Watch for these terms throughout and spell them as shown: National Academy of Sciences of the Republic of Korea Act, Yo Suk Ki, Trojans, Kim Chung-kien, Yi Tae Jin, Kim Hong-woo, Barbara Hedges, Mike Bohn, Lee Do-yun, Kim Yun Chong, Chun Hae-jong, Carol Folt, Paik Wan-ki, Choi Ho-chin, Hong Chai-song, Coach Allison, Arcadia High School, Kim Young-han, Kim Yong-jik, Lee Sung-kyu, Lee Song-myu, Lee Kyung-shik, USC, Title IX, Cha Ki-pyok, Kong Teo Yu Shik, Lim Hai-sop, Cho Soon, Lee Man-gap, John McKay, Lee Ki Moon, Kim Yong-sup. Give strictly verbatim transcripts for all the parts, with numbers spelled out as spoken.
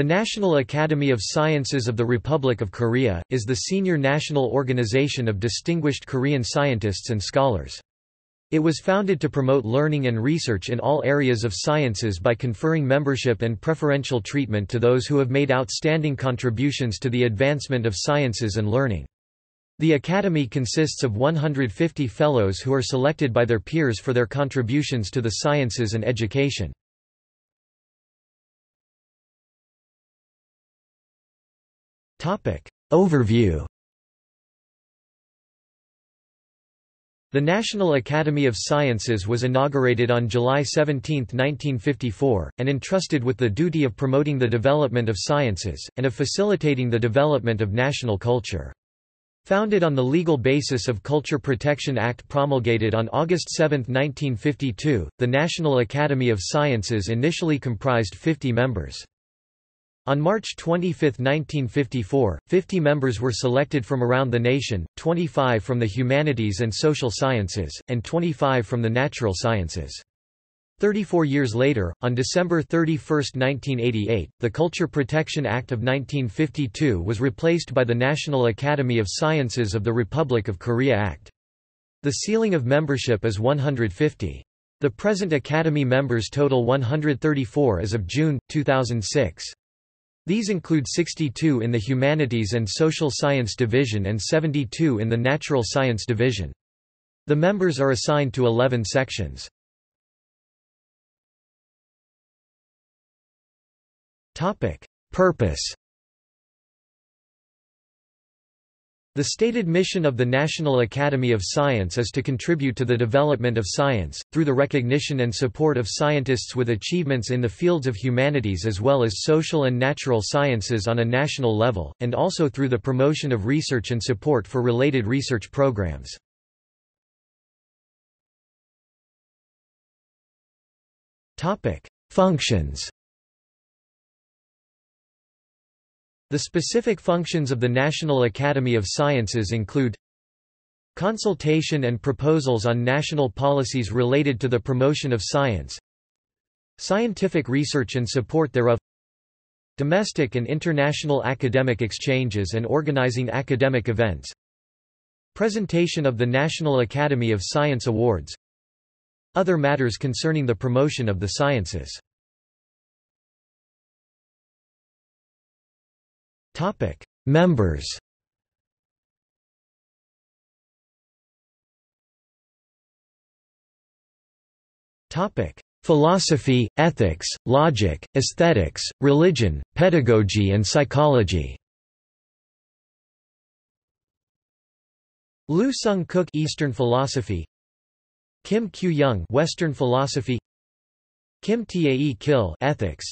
The National Academy of Sciences of the Republic of Korea is the senior national organization of distinguished Korean scientists and scholars. It was founded to promote learning and research in all areas of sciences by conferring membership and preferential treatment to those who have made outstanding contributions to the advancement of sciences and learning. The Academy consists of one hundred fifty fellows who are selected by their peers for their contributions to the sciences and education. Overview. The National Academy of Sciences was inaugurated on July seventeenth nineteen fifty-four, and entrusted with the duty of promoting the development of sciences, and of facilitating the development of national culture. Founded on the legal basis of Culture Protection Act promulgated on August seventh nineteen fifty-two, the National Academy of Sciences initially comprised fifty members. On March twenty-fifth nineteen fifty-four, fifty members were selected from around the nation, twenty-five from the humanities and social sciences, and twenty-five from the natural sciences. Thirty-four years later, on December thirty-first nineteen eighty-eight, the Culture Protection Act of nineteen fifty-two was replaced by the National Academy of Sciences of the Republic of Korea Act. The ceiling of membership is one hundred fifty. The present Academy members total one hundred thirty-four as of June two thousand six. These include sixty-two in the Humanities and Social Science Division and seventy-two in the Natural Science Division. The members are assigned to eleven sections. Topic: Purpose. The stated mission of the National Academy of Science is to contribute to the development of science, through the recognition and support of scientists with achievements in the fields of humanities as well as social and natural sciences on a national level, and also through the promotion of research and support for related research programs. Functions. The specific functions of the National Academy of Sciences include consultation and proposals on national policies related to the promotion of science, scientific research and support thereof, domestic and international academic exchanges and organizing academic events, presentation of the National Academy of Science Awards, other matters concerning the promotion of the sciences. Topic: Members. Topic: Philosophy, ethics, logic, aesthetics, religion, pedagogy and psychology. Lee Sung-kook, Eastern philosophy. Kim Kyu-young, Western philosophy. Kim Tae Kil, ethics.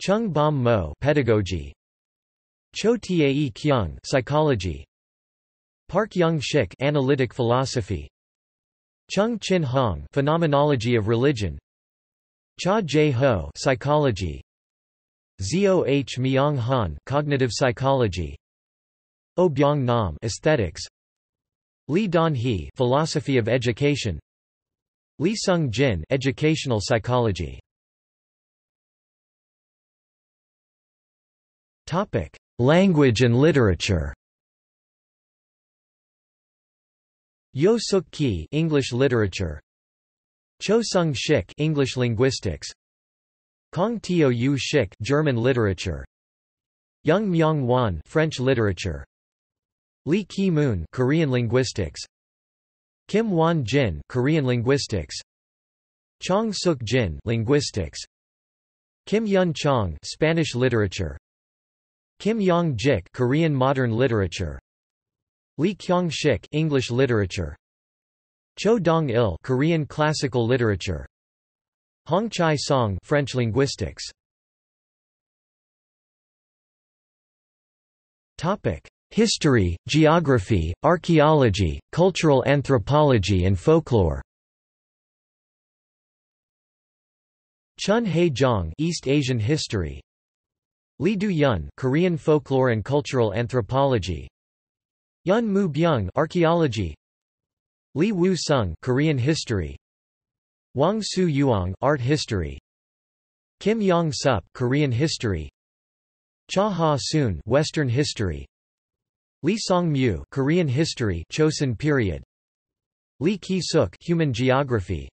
Chung Bom-mo, pedagogy. Cho Tae Kyung, psychology. Park Young-shik, analytic philosophy. Chung Chin Hong, phenomenology of religion. Cha Jae-ho, psychology. Zoh Myung-han, cognitive psychology. Oh Byung-nam, aesthetics. Lee Don-hee, philosophy of education. Lee Sung-jin, educational psychology. Topic: Language and literature. Yo Suk Ki, English literature. Cho Sung Shik, English linguistics. Kong Teo Yu Shik, German literature. Young Myung Wan, French literature. Lee Ki Moon, Korean linguistics. Kim Wan Jin, Korean linguistics. Chong Suk Jin, linguistics. Kim Yun Chong, Spanish literature. Kim Yong-jik, Korean modern literature. Lee Kyung-shik, English literature. Cho Dong-il, Korean classical literature. Hong Chai-song, French linguistics. Topic: History, geography, archaeology, cultural anthropology and folklore. Chun Hae-jong, East Asian history. Lee Do-yun, Korean folklore and cultural anthropology. Yun Mu-byung, archaeology. Lee Woo-sung, Korean history. Wang Soo-yuang, art history. Kim Yong-sup, Korean history. Cha Ha-soon, Western history. Lee Song-myu, Korean history, Chosun period. Lee Ki-suk, human geography.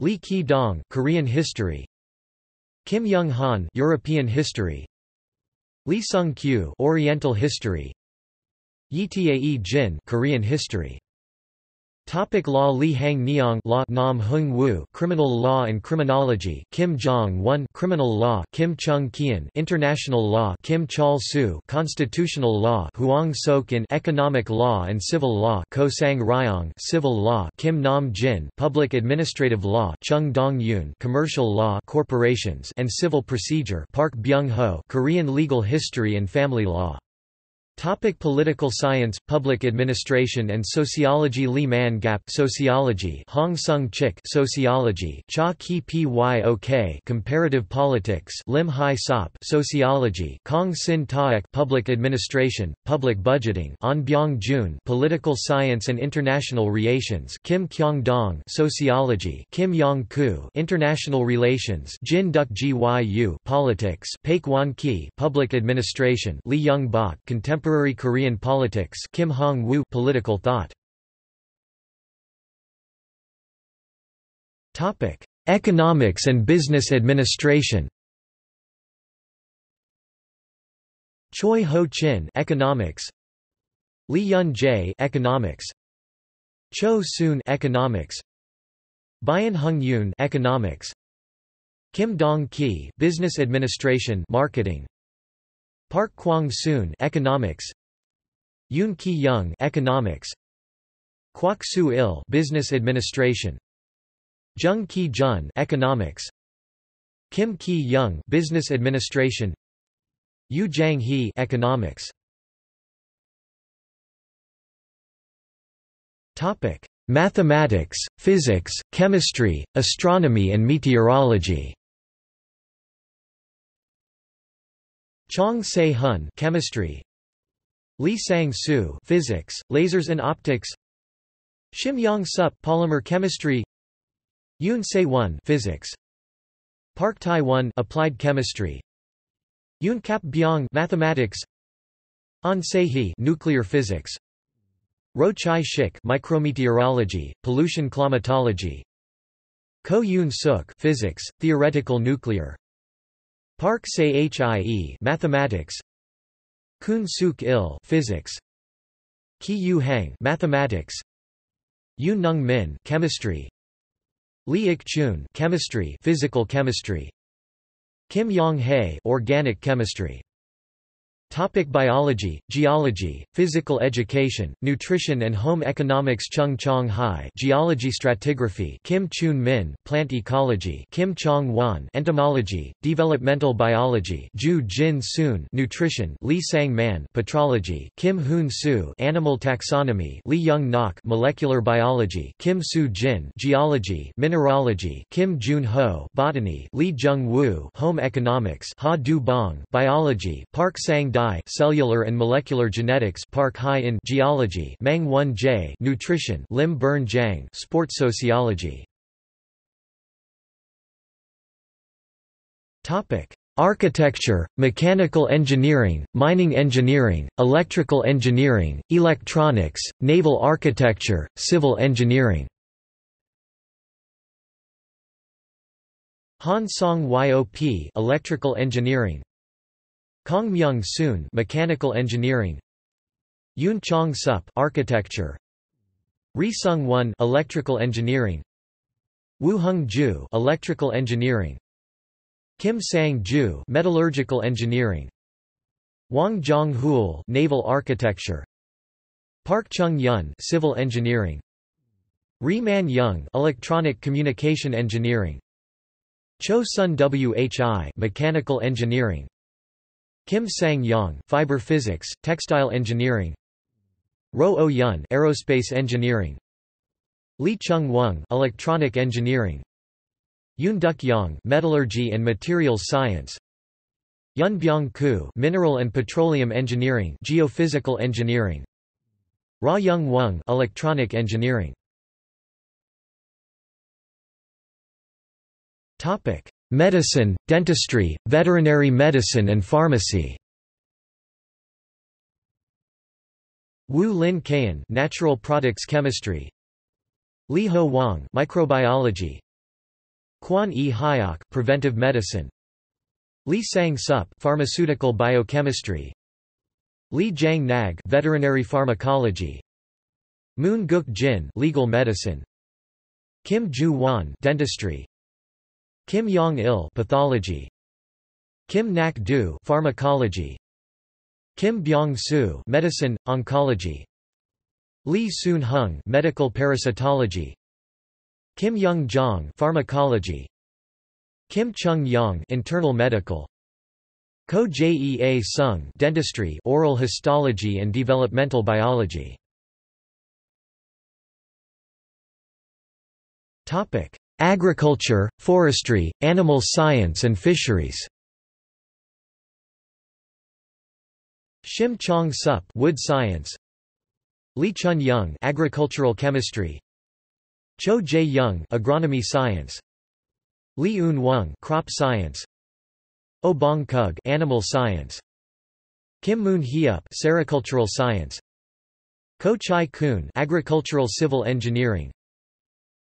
Lee Ki-dong, Korean history. Kim Young-han, European history. Lee Sung-kyu, Oriental history. Yi Tae Jin, Korean history. Topic law. Lee Hang-neong, Law Nam Hung Woo, Criminal Law and Criminology. Kim Jong-un, Criminal Law. Kim Chung-kien, International Law. Kim Chol-soo, Constitutional Law. Hwang Sok-in, Economic Law and Civil Law. Ko Sang-ryong, Civil Law. Kim Nam-jin, Public Administrative Law. Chung Dong-yoon, Commercial Law, Corporations and Civil Procedure. Park Byung-ho, Korean Legal History and Family Law. Topic political science, public administration and sociology. Lee Man-gap, sociology. Hong Sung-chik, sociology. Cha Ki-pyok, comparative politics. Lim Hai-sop, sociology. Kong Sin-taek, public administration, public budgeting. An Byung-jun, political science and international relations. Kim Kyung-dong, sociology. Kim Yong-koo, international relations. Jin Duk-gyu, politics. Paik Wan-ki, public administration. Lee Young-bak, contemporary Contemporary Korean politics. Kim Hong-woo, political thought. Topic: Economics and business administration. Choi Ho-chin, economics. Lee Yun-jae, economics. Cho Soon, economics. Byun Hung-yoon, economics. Kim Dong-ki, business administration, marketing. Park Kwang-soon, economics. Yoon Ki-young, economics. Kwak Soo-il, business administration. Jung Ki-jun, economics. Kim Ki-young, business administration. Yoo Jang-hee, economics. Topic: Mathematics, physics, chemistry, astronomy and meteorology. Chong Se-hun, chemistry. Lee Sang-soo, physics, lasers and optics. Shim Yong-sup, polymer chemistry. Yoon Se-won, physics. Park Tae-won, applied chemistry. Yoon Kap-byong, mathematics. An Se-hee, nuclear physics. Ro Chai-shik, micrometeorology, pollution climatology. Ko Yoon-suk, physics, theoretical nuclear. Park Se-hie, mathematics. Kun Suk-il, physics. Ki Yu-hang, mathematics. Yoo Nung-min, chemistry. Lee Ik-chun, chemistry, physical chemistry. Kim Yong-hae, organic chemistry. Topic: biology, geology, physical education, nutrition and home economics. Chung Chong-hai, geology stratigraphy. Kim Chun-min, plant ecology. Kim Chong-wan, entomology, developmental biology. Joo Jin-soon, nutrition. Lee Sang-man, petrology. Kim Hoon-soo, animal taxonomy. Lee Young-nok, molecular biology. Kim Soo-jin, geology, mineralogy. Kim Jun-ho, botany. Lee Jung-woo, home economics. Ha Du-bong, biology. Park Sang cellular and molecular genetics. Park Hai-in, geology. Mang Won-jae, nutrition. Lim Burn-jang, sports sociology. Topic: architecture, mechanical engineering, mining engineering, electrical engineering, electronics, naval architecture, civil engineering. Han Song-yop, electrical engineering. Kong Myung-soon, mechanical engineering. Yoon Chong-sup, architecture. Ri Sung-won, electrical engineering. Woo Hung-ju, electrical engineering. Kim Sang-ju, metallurgical engineering. Wang Jong-hul, naval architecture. Park Chung-yun, civil engineering. Ri Man-young, electronic communication engineering. Cho Sun-whi, mechanical engineering. Kim Sang-yong, fiber physics, textile engineering. Ro Oh-yun, aerospace engineering. Lee Chung-wung, electronic engineering. Yoon Duk-yong, metallurgy and materials science. Yun Byung-koo, mineral and petroleum engineering, geophysical engineering. Ra Young-wung, electronic engineering. Topic: Medicine, dentistry, veterinary medicine and pharmacy. Wu Lin Kayan, natural products chemistry. Li Ho Wang, microbiology. Kwon E. Hyok, preventive medicine. Lee Sang Sup, pharmaceutical biochemistry. Lee Jang Nag, veterinary pharmacology. Moon Gook Jin, legal medicine. Kim Ju Won, dentistry. Kim Yong Il, pathology. Kim Nak Du, pharmacology. Kim Byung Soo, medicine, oncology. Lee Soon Hung, medical parasitology. Kim Young Jong, pharmacology. Kim Chung Young, internal medical. Ko Jea Sung, dentistry, oral histology and developmental biology. Topic: Agriculture, forestry, animal science and fisheries. Shim Chong Sup, wood science. Lee Chun Young, agricultural chemistry. Cho Jae Young, agronomy science. Lee Eun Wung, crop science. Oh Bong Kug, animal science. Kim Moon Heup, sericultural science. Ko Chai Kun, agricultural civil engineering.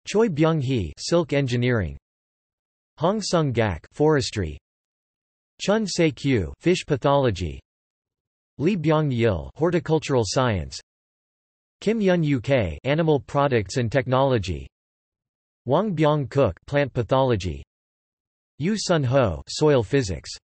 Choi Byung Hee, silk engineering. Hong Sung Gak, forestry. Chun Se Kyu, fish pathology. Lee Byung Yil, horticultural science. Kim Yun Uk, animal products and technology. Wang Byung Cook, plant pathology. Yu Sun Ho, soil physics.